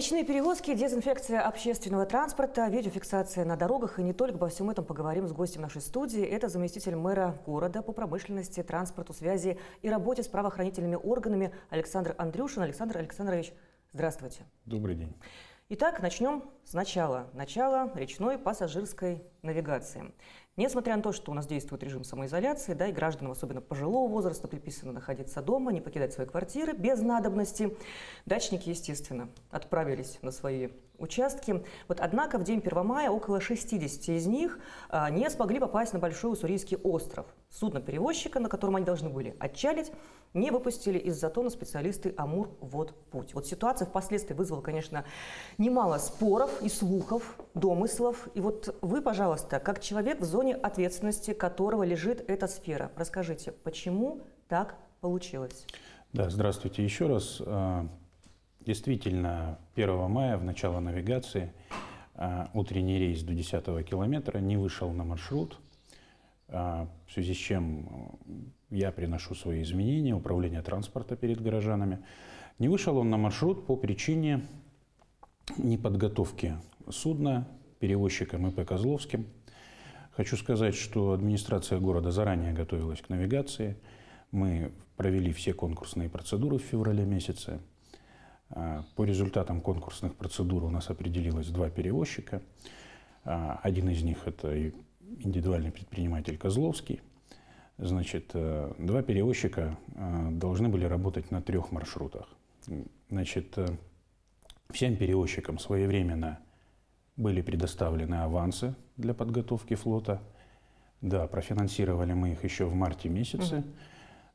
Речные перевозки, дезинфекция общественного транспорта, видеофиксация на дорогах. И не только, обо всем этом поговорим с гостем нашей студии. Это заместитель мэра города по промышленности, транспорту, связи и работе с правоохранительными органами Александр Андрюшин. Александр Александрович, здравствуйте. Добрый день. Итак, начнем с начала. Начало речной пассажирской навигации. Несмотря на то, что у нас действует режим самоизоляции, да, и гражданам, особенно пожилого возраста, предписано находиться дома, не покидать свои квартиры без надобности, дачники, естественно, отправились на свои участки. Вот, однако в день 1 мая около 60 из них не смогли попасть на Большой Уссурийский остров. Судно-перевозчика, на котором они должны были отчалить, не выпустили из затона специалисты «Амур-ВодПуть». Вот ситуация впоследствии вызвала, конечно, немало споров и слухов, домыслов. И вот вы, пожалуйста, как человек, в зоне ответственности которого лежит эта сфера, расскажите, почему так получилось? Да, здравствуйте еще раз. Действительно, 1 мая в начало навигации утренний рейс до 10 километра не вышел на маршрут, в связи с чем я приношу свои изменения, управление транспорта перед горожанами. Не вышел он на маршрут по причине неподготовки судна перевозчиком ИП «Козловским». Хочу сказать, что администрация города заранее готовилась к навигации. Мы провели все конкурсные процедуры в феврале месяце. По результатам конкурсных процедур у нас определилось 2 перевозчика. Один из них – это индивидуальный предприниматель Козловский. Значит, 2 перевозчика должны были работать на 3 маршрутах. Значит, всем перевозчикам своевременно были предоставлены авансы для подготовки флота. Да, профинансировали мы их еще в марте месяце.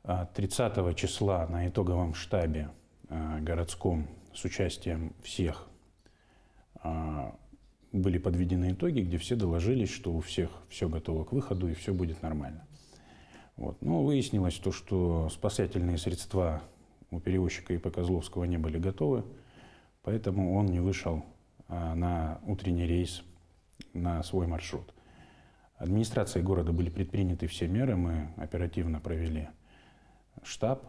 30 числа на итоговом штабе городском с участием всех были подведены итоги, где все доложились, что у всех все готово к выходу и все будет нормально. Вот. Но выяснилось то, что спасательные средства у перевозчика ИП «Козловского» не были готовы, поэтому он не вышел на утренний рейс, на свой маршрут. Администрацией города были предприняты все меры. Мы оперативно провели штаб,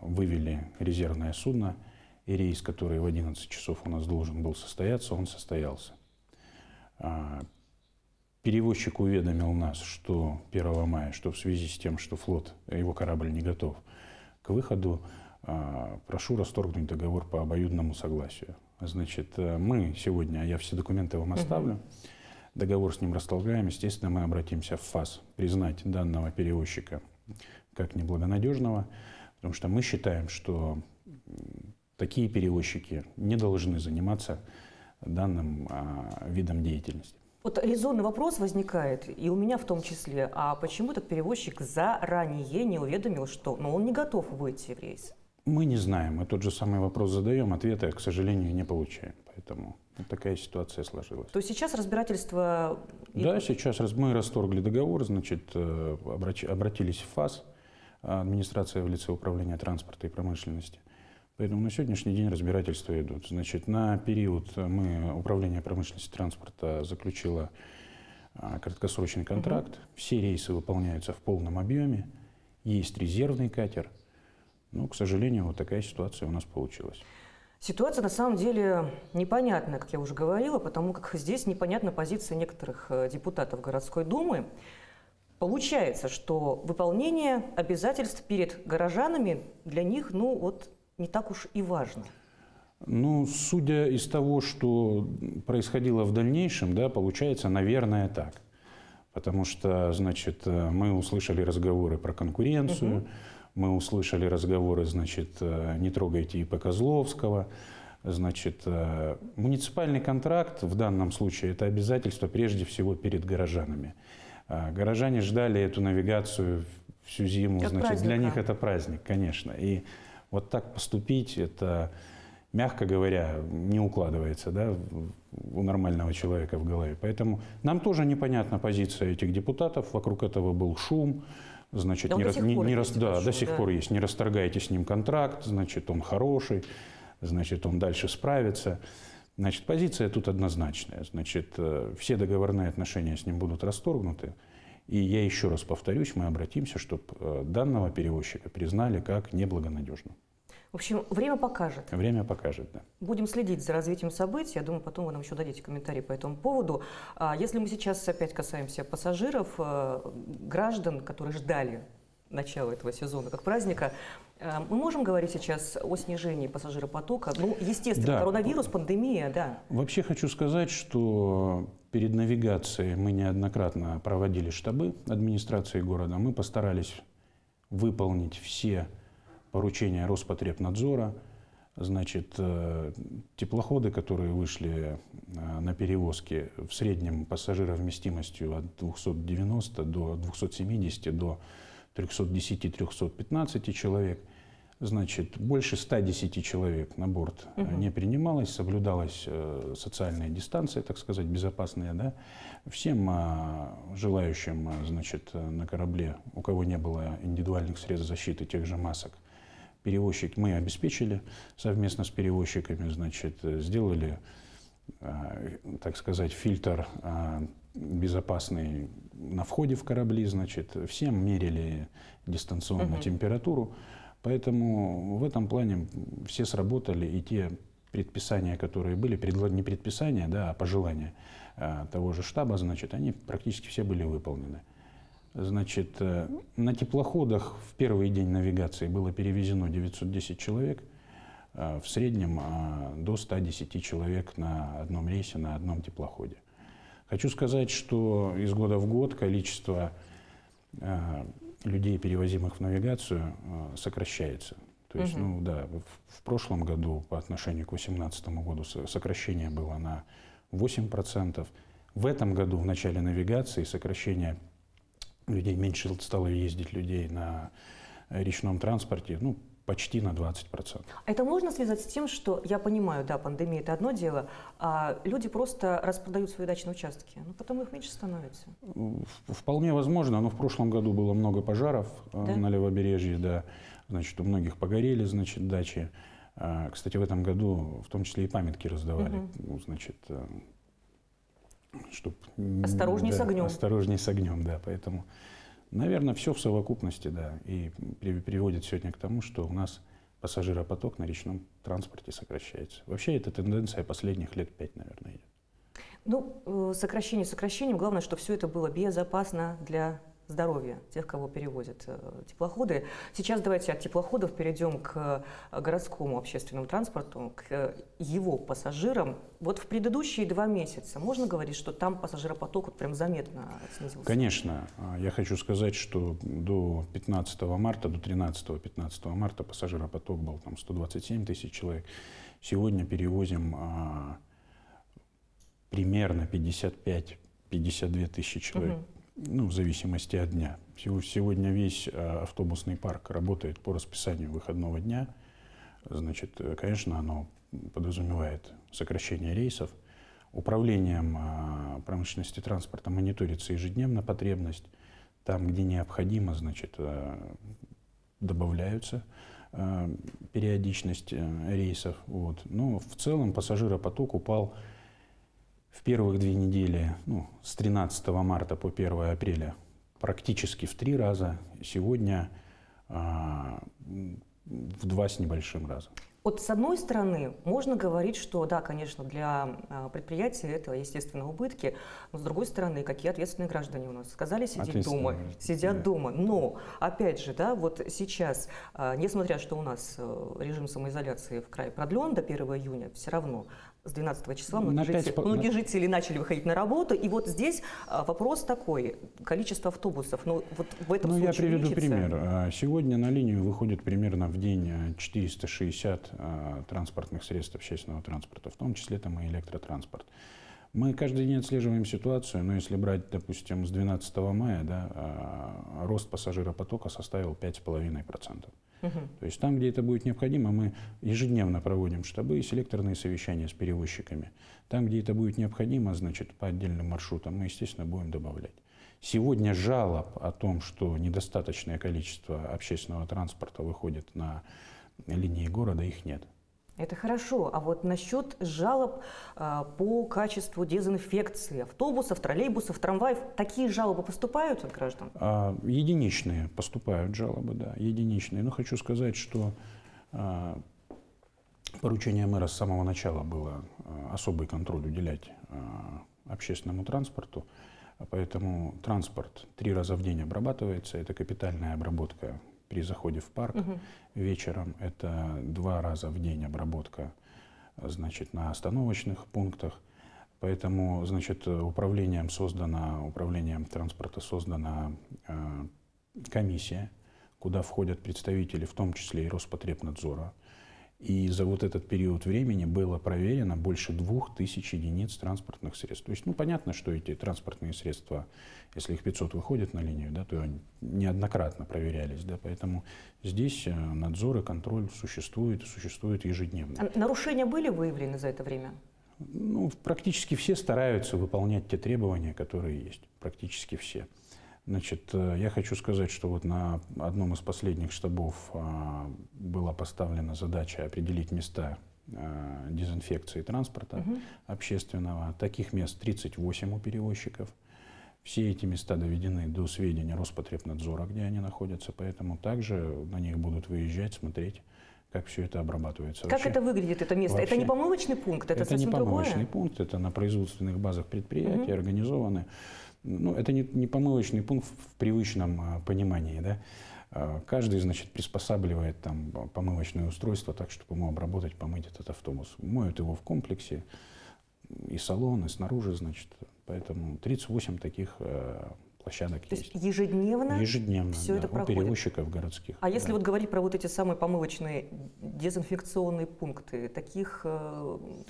вывели резервное судно, и рейс, который в 11 часов у нас должен был состояться, он состоялся. Перевозчик уведомил нас, что 1 мая, что в связи с тем, что флот, его корабль не готов к выходу, прошу расторгнуть договор по обоюдному согласию. Значит, мы сегодня, я все документы вам оставлю, договор с ним расторгаем, естественно, мы обратимся в ФАС, признать данного перевозчика как неблагонадежного, потому что мы считаем, что такие перевозчики не должны заниматься данным видом деятельности. Вот резонный вопрос возникает, и у меня в том числе, а почему этот перевозчик заранее не уведомил, что он не готов выйти в рейс? Мы не знаем, мы тот же самый вопрос задаем, ответа, к сожалению, не получаем. Поэтому вот такая ситуация сложилась. То есть сейчас разбирательство... Да, сейчас мы расторгли договор, значит, обратились в ФАС, администрация в лице управления транспорта и промышленности. Поэтому на сегодняшний день разбирательства идут. Значит, на период мы, управление промышленности и транспорта, заключило краткосрочный контракт. Все рейсы выполняются в полном объеме, есть резервный катер. Ну, к сожалению, вот такая ситуация у нас получилась. Ситуация на самом деле непонятна, как я уже говорила, потому как здесь непонятна позиция некоторых депутатов городской думы. Получается, что выполнение обязательств перед горожанами для них, ну, вот не так уж и важно. Ну, судя из того, что происходило в дальнейшем, да, получается, наверное, так. Потому что, значит, мы услышали разговоры про конкуренцию, мы услышали разговоры, значит, не трогайте ИП «Козловского». Значит, муниципальный контракт в данном случае – это обязательство прежде всего перед горожанами. Горожане ждали эту навигацию всю зиму, как значит, праздник, для них это праздник, конечно. И вот так поступить – это, мягко говоря, не укладывается, да, у нормального человека в голове. Поэтому нам тоже непонятна позиция этих депутатов, вокруг этого был шум. Значит, до сих пор есть. Не расторгайте с ним контракт, значит, он хороший, значит, он дальше справится. Значит, позиция тут однозначная. Значит, все договорные отношения с ним будут расторгнуты. И я еще раз повторюсь, мы обратимся, чтобы данного перевозчика признали как неблагонадежным. В общем, время покажет. Время покажет, да. Будем следить за развитием событий. Я думаю, потом вы нам еще дадите комментарии по этому поводу. Если мы сейчас опять касаемся пассажиров, граждан, которые ждали начала этого сезона как праздника, мы можем говорить сейчас о снижении пассажиропотока? Ну, естественно, да. Коронавирус, пандемия, да. Вообще хочу сказать, что перед навигацией мы неоднократно проводили штабы администрации города. Мы постарались выполнить все поручения Роспотребнадзора. Значит, теплоходы, которые вышли на перевозки, в среднем пассажировместимостью от 290 до 270 до 310-315 человек. Значит, больше 110 человек на борт не принималось, соблюдалась социальная дистанция, так сказать, безопасная, да. Всем желающим, значит, на корабле, у кого не было индивидуальных средств защиты, тех же масок, перевозчик мы обеспечили совместно с перевозчиками, значит, сделали, так сказать, фильтр безопасный на входе в корабли, значит, всем мерили дистанционно температуру. Поэтому в этом плане все сработали, и те предписания, которые были, не предписания, да, а пожелания того же штаба, значит, они практически все были выполнены. Значит, на теплоходах в первый день навигации было перевезено 910 человек, в среднем до 110 человек на одном рейсе, на одном теплоходе. Хочу сказать, что из года в год количество людей, перевозимых в навигацию, сокращается. То есть, ну да, в прошлом году по отношению к 2018 году сокращение было на 8%. В этом году, в начале навигации, сокращение людей, меньше стало ездить людей на речном транспорте, ну, почти на 20%. Это можно связать с тем, что, я понимаю, да, пандемия – это одно дело, а люди просто распродают свои дачные участки, но потом их меньше становится? Вполне возможно, но в прошлом году было много пожаров, да? На левобережье, да, значит, у многих погорели, значит, дачи. Кстати, в этом году в том числе и памятки раздавали, значит, чтобы… Осторожнее, да, с огнем. Осторожнее с огнем, да, поэтому… Наверное, все в совокупности, да, и приводит сегодня к тому, что у нас пассажиропоток на речном транспорте сокращается. Вообще, эта тенденция последних лет 5, наверное, идет. Ну, сокращение сокращением. Главное, что все это было безопасно для здоровья тех, кого перевозят теплоходы. Сейчас давайте от теплоходов перейдем к городскому общественному транспорту, к его пассажирам. Вот в предыдущие 2 месяца можно говорить, что там пассажиропоток вот прям заметно снизился? Конечно. Я хочу сказать, что до 15 марта, до 13-15 марта пассажиропоток был там 127 тысяч человек. Сегодня перевозим примерно 55-52 тысячи человек. Ну, в зависимости от дня. Сегодня весь автобусный парк работает по расписанию выходного дня. Значит, конечно, оно подразумевает сокращение рейсов. Управлением промышленности транспорта мониторится ежедневно потребность. Там, где необходимо, значит, добавляются периодичность рейсов. Вот. Но в целом пассажиропоток упал в первых 2 недели, ну, с 13 марта по 1 апреля, практически в 3 раза, сегодня в 2 с небольшим раза. Вот с одной стороны, можно говорить, что да, конечно, для предприятия это, естественно, убытки, но с другой стороны, какие ответственные граждане у нас сказали сидеть дома, сидят дома. Но, опять же, да, вот сейчас, несмотря что у нас режим самоизоляции в крае продлен до 1 июня, все равно с 12 числа многие жители начали выходить на работу. И вот здесь вопрос такой, количество автобусов, ну, вот в этом случае… Ну, я приведу пример. Сегодня на линию выходит примерно в день 460 транспортных средств общественного транспорта, в том числе там и электротранспорт. Мы каждый день отслеживаем ситуацию, но если брать, допустим, с 12 мая, да, рост пассажиропотока составил 5,5%. То есть там, где это будет необходимо, мы ежедневно проводим штабы и селекторные совещания с перевозчиками. Там, где это будет необходимо, значит, по отдельным маршрутам мы, естественно, будем добавлять. Сегодня жалоб о том, что недостаточное количество общественного транспорта выходит на линии города, их нет. Это хорошо. А вот насчет жалоб по качеству дезинфекции автобусов, троллейбусов, трамваев, такие жалобы поступают от граждан? Единичные поступают жалобы, да, единичные. Но хочу сказать, что Поручение мэра с самого начала было особый контроль уделять общественному транспорту, поэтому транспорт 3 раза в день обрабатывается. Это капитальная обработка при заходе в парк. Вечером это 2 раза в день обработка, значит, на остановочных пунктах. Поэтому, значит, управлением транспорта создана комиссия, куда входят представители, в том числе и Роспотребнадзора. И за вот этот период времени было проверено больше 2000 единиц транспортных средств. То есть, ну, понятно, что эти транспортные средства, если их 500 выходят на линию, да, то они неоднократно проверялись. Да, поэтому здесь надзор и контроль существуют ежедневно. А нарушения были выявлены за это время? Ну, практически все стараются выполнять те требования, которые есть. Практически все. Значит, я хочу сказать, что вот на одном из последних штабов была поставлена задача определить места дезинфекции транспорта общественного. Таких мест 38 у перевозчиков. Все эти места доведены до сведения Роспотребнадзора, где они находятся, поэтому также на них будут выезжать, смотреть, как все это обрабатывается. Как вообще это выглядит, это место? Вообще, это не помывочный пункт? Это не помывочный пункт, это на производственных базах предприятий организованы. Ну, это не помывочный пункт в привычном понимании. Да? Каждый, значит, приспосабливает там помывочное устройство так, чтобы ему обработать, помыть этот автобус. Моют его в комплексе, и салон, и снаружи, значит. Поэтому 38 таких площадок есть. Ежедневно? Ежедневно, все, да, это проходит у перевозчиков городских. А если вот говорить про вот эти самые помывочные дезинфекционные пункты, таких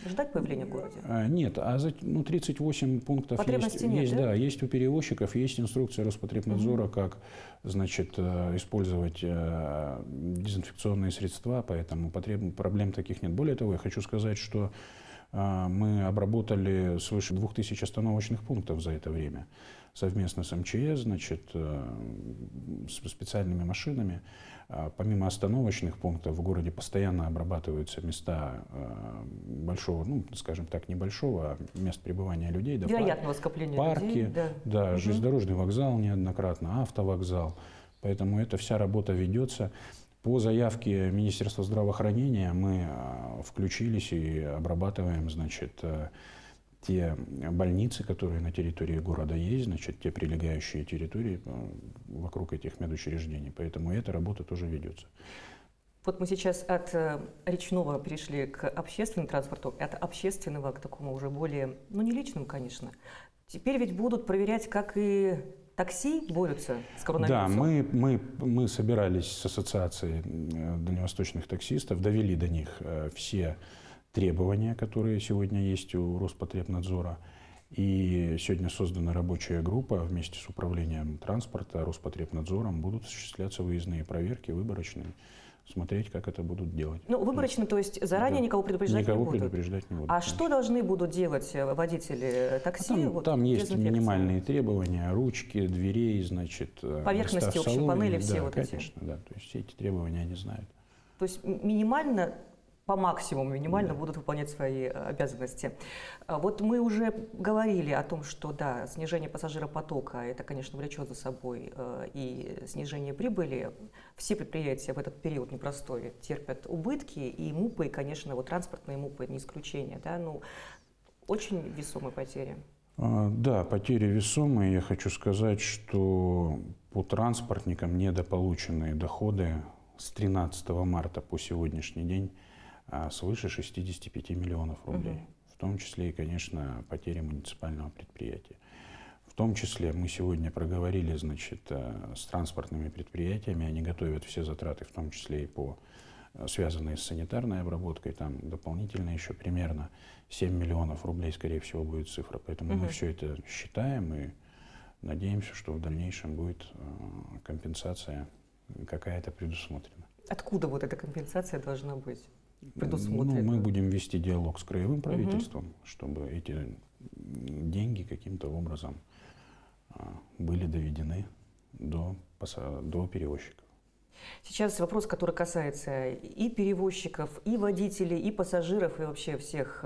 ждать появления в городе? Нет, ну, 38 пунктов потребности есть, да? Да, есть у перевозчиков, есть инструкция Роспотребнадзора, как, значит, использовать дезинфекционные средства, поэтому проблем таких нет. Более того, я хочу сказать, что мы обработали свыше 2000 остановочных пунктов за это время совместно с МЧС, значит, с специальными машинами. Помимо остановочных пунктов в городе постоянно обрабатываются места большого, ну, скажем так, небольшого, мест пребывания людей. Да, вероятного скопления парки, людей. Парки, да, да, железнодорожный вокзал неоднократно, автовокзал. Поэтому эта вся работа ведется. По заявке Министерства здравоохранения мы включились и обрабатываем, значит, те больницы, которые на территории города есть, значит, те прилегающие территории вокруг этих медучреждений. Поэтому эта работа тоже ведется. Вот мы сейчас от речного перешли к общественному транспорту, от общественного к такому уже более, ну, не личному, конечно. Теперь ведь будут проверять, как и такси борются с коронавирусом? Да, мы собирались с ассоциацией дальневосточных таксистов, довели до них все требования, которые сегодня есть у Роспотребнадзора. И сегодня создана рабочая группа вместе с управлением транспорта, Роспотребнадзором. Будут осуществляться выездные проверки, выборочные. Смотреть, как это будут делать. Ну, выборочно, то есть заранее никого предупреждать не будут? Никого предупреждать не будут. А что должны будут делать водители такси? Там есть минимальные требования, ручки, дверей, значит, поверхности, в общем, панели, все вот эти. Конечно, да, то есть все эти требования они знают. То есть минимально, по максимуму минимально будут выполнять свои обязанности. Вот мы уже говорили о том, что да, снижение пассажиропотока, это, конечно, влечет за собой и снижение прибыли. Все предприятия в этот период непростой терпят убытки, и МУПы, и, конечно, вот транспортные МУПы не исключение, да, ну, очень весомые потери. Да, потери весомые. Я хочу сказать, что по транспортникам недополученные доходы с 13 марта по сегодняшний день свыше 65 миллионов рублей, в том числе и, конечно, потери муниципального предприятия. В том числе мы сегодня проговорили, значит, с транспортными предприятиями, они готовят все затраты, в том числе и связанные с санитарной обработкой, там дополнительно еще примерно 7 миллионов рублей, скорее всего, будет цифра, поэтому мы все это считаем и надеемся, что в дальнейшем будет компенсация какая-то предусмотрена. Откуда вот эта компенсация должна быть? Ну, мы будем вести диалог с краевым правительством, чтобы эти деньги каким-то образом были доведены до перевозчиков. Сейчас вопрос, который касается и перевозчиков, и водителей, и пассажиров, и вообще всех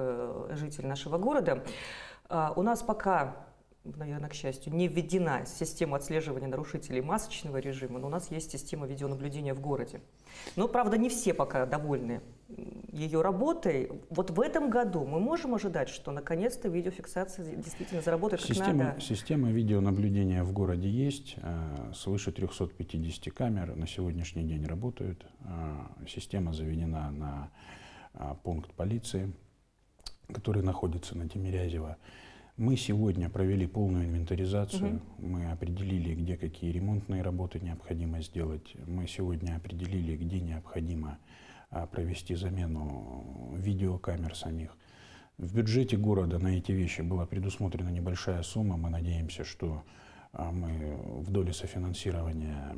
жителей нашего города. У нас пока наверное, к счастью, не введена система отслеживания нарушителей масочного режима, но у нас есть система видеонаблюдения в городе. Но, правда, не все пока довольны ее работой. Вот в этом году мы можем ожидать, что наконец-то видеофиксация действительно заработает как надо? Система видеонаблюдения в городе есть. Свыше 350 камер на сегодняшний день работают. Система заведена на пункт полиции, который находится на Тимирязева. Мы сегодня провели полную инвентаризацию, мы определили, где какие ремонтные работы необходимо сделать, мы сегодня определили, где необходимо провести замену видеокамер самих. В бюджете города на эти вещи была предусмотрена небольшая сумма, мы надеемся, что мы в доле софинансирования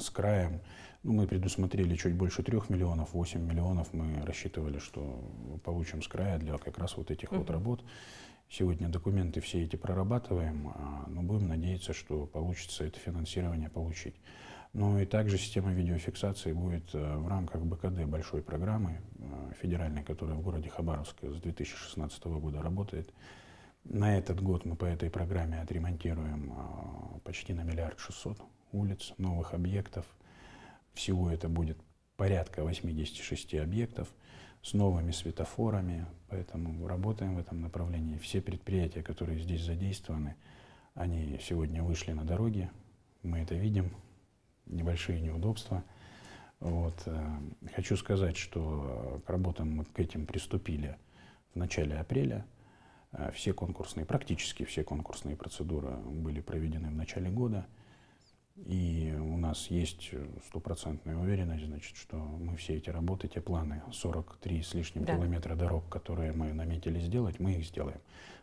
с краем, ну, мы предусмотрели чуть больше 3 миллионов, 8 миллионов мы рассчитывали, что получим с края для как раз вот этих вот работ. Сегодня документы все эти прорабатываем, но будем надеяться, что получится это финансирование получить. Ну и также система видеофиксации будет в рамках БКД большой программы федеральной, которая в городе Хабаровске с 2016 года работает. На этот год мы по этой программе отремонтируем почти на 1,6 миллиарда улиц, новых объектов. Всего это будет порядка 86 объектов с новыми светофорами, поэтому работаем в этом направлении. Все предприятия, которые здесь задействованы, они сегодня вышли на дороги, мы это видим, небольшие неудобства. Вот. Хочу сказать, что к работам мы к этим приступили в начале апреля. Все конкурсные, практически все конкурсные процедуры были проведены в начале года. И у нас есть стопроцентная уверенность, значит, что мы все эти работы, те планы, 43 с лишним километра дорог, которые мы наметили сделать, мы их сделаем.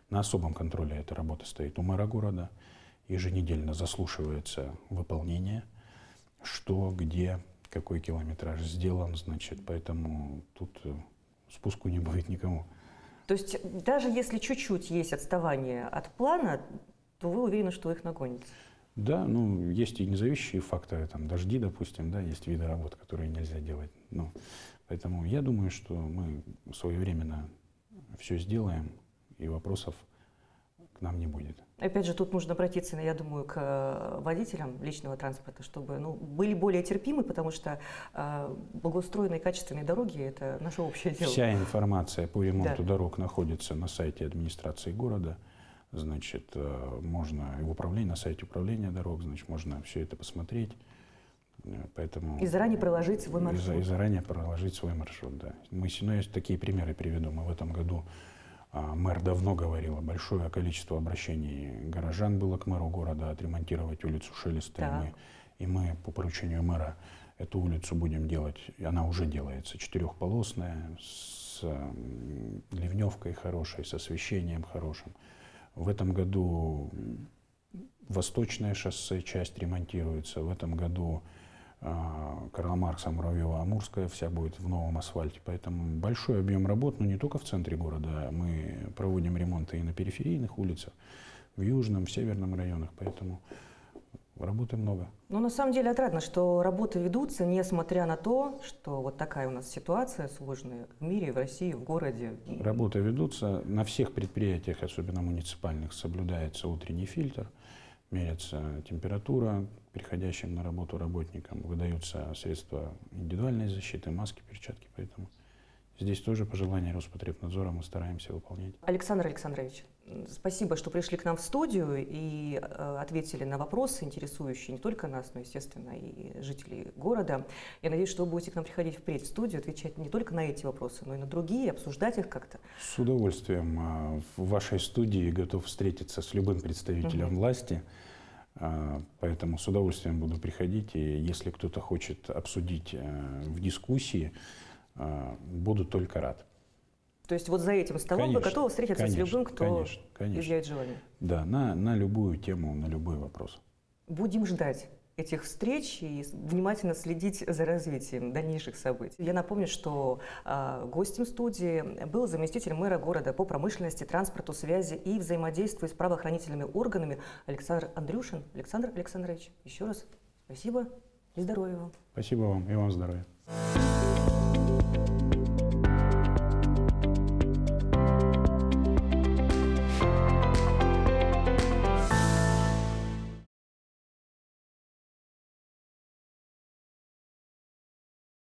На особом контроле эта работа стоит у мэра города. Еженедельно заслушивается выполнение, что, где, какой километраж сделан, значит, поэтому тут спуску не будет никому. То есть даже если чуть-чуть есть отставание от плана, то вы уверены, что их нагоните? Да, ну, есть и независимые факторы, там, дожди, допустим, да, есть виды работ, которые нельзя делать. Ну, поэтому я думаю, что мы своевременно все сделаем, и вопросов к нам не будет. Опять же, тут нужно обратиться, я думаю, к водителям личного транспорта, чтобы были более терпимы, потому что благоустроенные качественные дороги – это наше общее дело. Вся информация по ремонту дорог находится на сайте администрации города. Значит, можно и в управлении, на сайте управления дорог, значит, можно все это посмотреть. Поэтому и заранее проложить свой маршрут. И заранее проложить свой маршрут, да. Я такие примеры приведу. Мы в этом году, мэр давно говорил, большое количество обращений горожан было к мэру города отремонтировать улицу Шелеста. И мы по поручению мэра эту улицу будем делать, и она уже делается, четырехполосная, с ливневкой хорошей, с освещением хорошим. В этом году Восточное шоссе, часть ремонтируется. В этом году Карла Маркса, Муравьева-Амурская вся будет в новом асфальте. Поэтому большой объем работ, но не только в центре города. Мы проводим ремонты и на периферийных улицах, в южном, в северном районах. Поэтому работы много. Ну, на самом деле отрадно, что работы ведутся, несмотря на то, что вот такая у нас ситуация сложная в мире, в России, в городе. Работы ведутся. На всех предприятиях, особенно муниципальных, соблюдается утренний фильтр. Меряется температура приходящим на работу работникам. Выдаются средства индивидуальной защиты, маски, перчатки. Поэтому здесь тоже пожелания Роспотребнадзора мы стараемся выполнять. Александр Александрович, спасибо, что пришли к нам в студию и ответили на вопросы, интересующие не только нас, но, естественно, и жителей города. Я надеюсь, что вы будете к нам приходить впредь в студию, отвечать не только на эти вопросы, но и на другие, обсуждать их как-то. С удовольствием. В вашей студии готов встретиться с любым представителем власти. Поэтому с удовольствием буду приходить. И если кто-то хочет обсудить в дискуссии, буду только рад. То есть вот за этим столом вы готовы встретиться с любым, кто изъявит желание? Да, на любую тему, на любой вопрос. Будем ждать этих встреч и внимательно следить за развитием дальнейших событий. Я напомню, что гостем студии был заместитель мэра города по промышленности, транспорту, связи и взаимодействию с правоохранительными органами Александр Андрюшин. Александр Александрович, еще раз спасибо и здоровья вам. Спасибо вам и вам здоровья. Thank you.